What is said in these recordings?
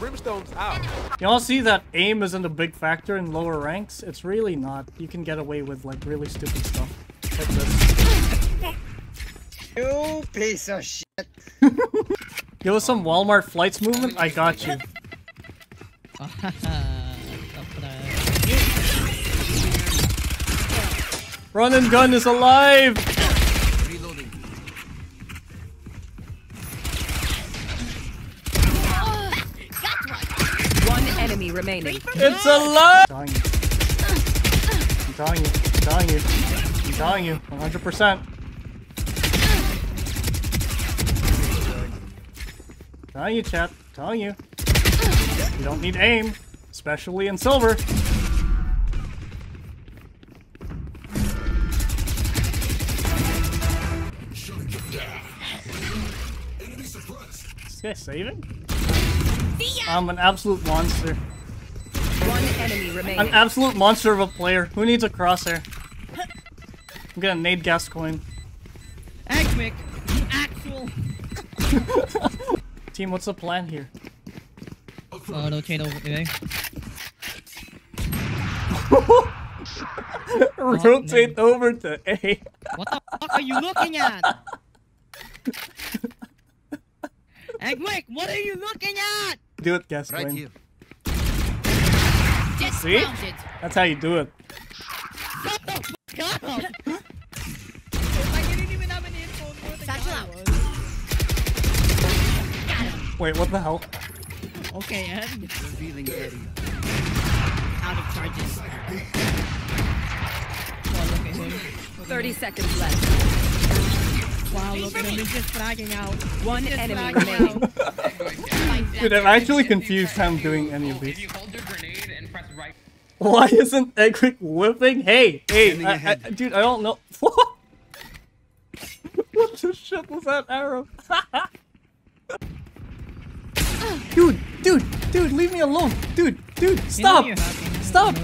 Brimstone's out. Y'all see that aim isn't a big factor in lower ranks? It's really not. You can get away with like really stupid stuff like this. You piece of shit. Yo, some Walmart flights movement? I got you. Run and gun is alive! Reloading. One enemy remaining. It's alive! I'm telling you. I'm telling you. I'm telling you. 100%. I'm telling you, chat. I'm telling you. You don't need aim. Especially in silver. Okay, saving? I'm an absolute monster. One enemy remaining. An absolute monster of a player. Who needs a crosshair? I'm gonna nade Gascoigne. Eggwick, you actual. Team, what's the plan here? Oh, rotate over there. Rotate over to A. What the fuck are you looking at? Eggwick, what are you looking at? Do it, Gascoigne. Right here. See? That's how you do it. Shut the fuck up! I didn't even have an info more than Got him. Wait, what the hell? Okay, Ed. Revealing area. Out of charges. Oh, look at him. 30 seconds left. Wow, look at him, he's just fragging out. One enemy remaining. Dude, I'm actually confused how I'm doing any of these. Why isn't Eggwick whipping? Hey, dude, I don't know. What the shit was that arrow? Dude, leave me alone. Dude, stop. Stop.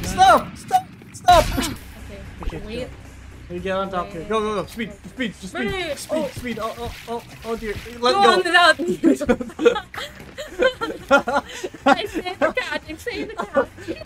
Okay. You get on top here. Go. Speed. Oh dear. Let go. On without me. Save the cat.